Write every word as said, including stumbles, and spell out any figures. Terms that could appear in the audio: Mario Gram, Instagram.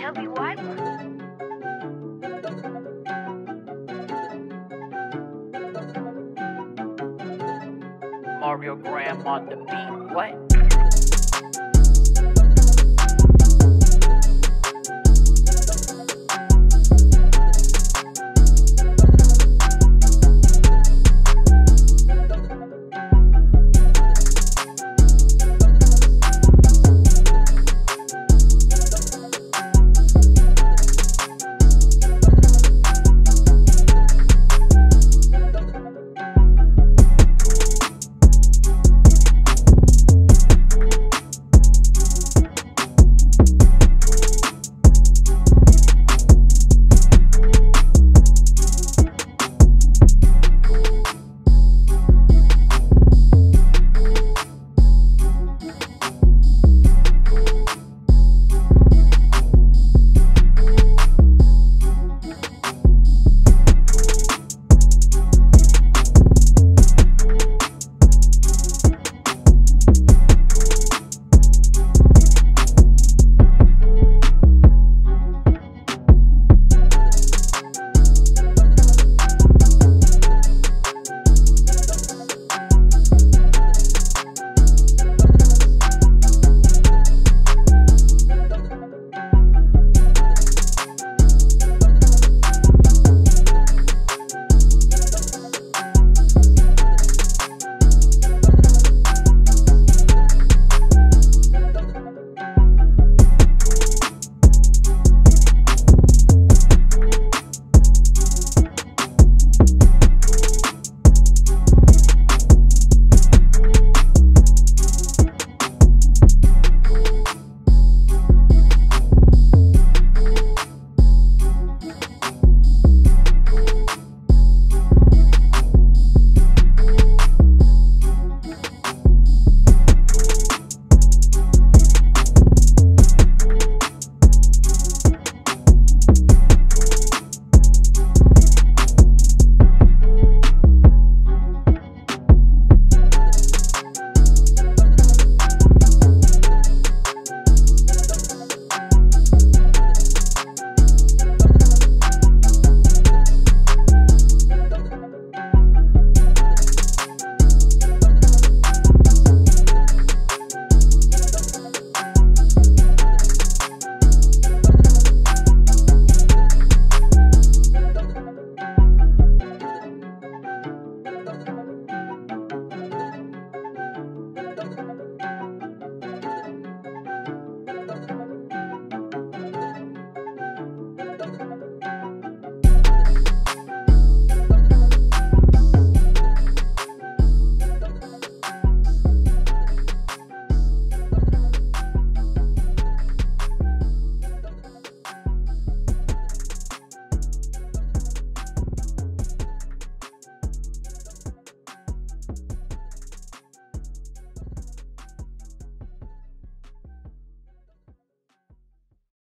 chubby wiper. Mario Gram on the beat. What?